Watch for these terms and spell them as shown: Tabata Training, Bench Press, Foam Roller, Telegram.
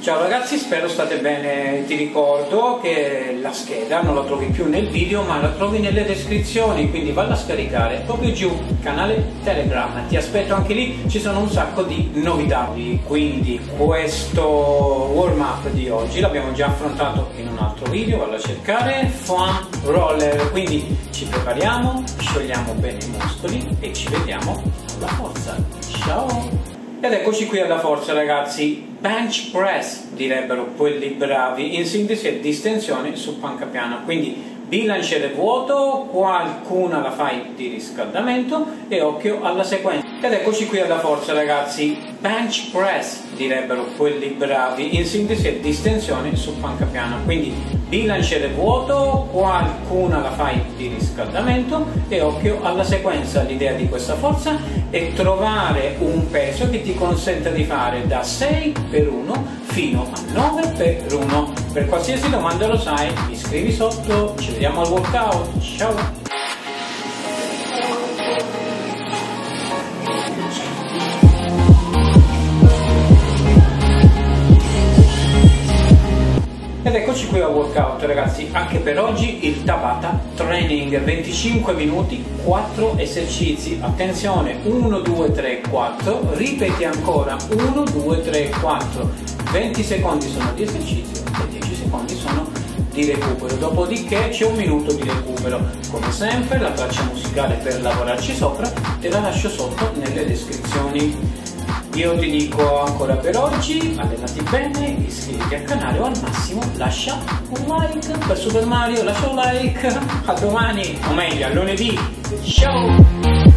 Ciao ragazzi, spero state bene. Ti ricordo che la scheda non la trovi più nel video, ma la trovi nelle descrizioni, quindi valla a scaricare proprio giù, canale Telegram, ti aspetto anche lì, ci sono un sacco di novità. Quindi questo warm up di oggi l'abbiamo già affrontato in un altro video, valla a cercare Foam Roller, quindi ci prepariamo, sciogliamo bene i muscoli e ci vediamo alla forza. Ciao! Ed eccoci qui alla forza ragazzi, bench press direbbero quelli bravi, in sintesi è distensione su panca piana, quindi bilanciere vuoto, qualcuna la fai di riscaldamento e occhio alla sequenza. Ed eccoci qui alla forza ragazzi, bench press direbbero quelli bravi, in sintesi è distensione su panca piana, quindi bilanciere vuoto, qualcuna la fai di riscaldamento e occhio alla sequenza. L'idea di questa forza è trovare un peso che ti consenta di fare da 6x1 fino a 9x1. Per qualsiasi domanda lo sai, mi scrivi sotto, ci vediamo al workout, ciao! Ed eccoci qui a workout ragazzi, anche per oggi il Tabata Training, 25 minuti, 4 esercizi, attenzione 1, 2, 3, 4, ripeti ancora 1, 2, 3, 4, 20 secondi sono di esercizio e 10 secondi sono di recupero, dopodiché c'è un minuto di recupero. Come sempre la traccia musicale per lavorarci sopra te la lascio sotto nelle descrizioni. Io ti dico ancora per oggi, allenati bene, iscriviti al canale o al massimo lascia un like. Per Super Mario lascia un like, a domani, o meglio a lunedì, ciao!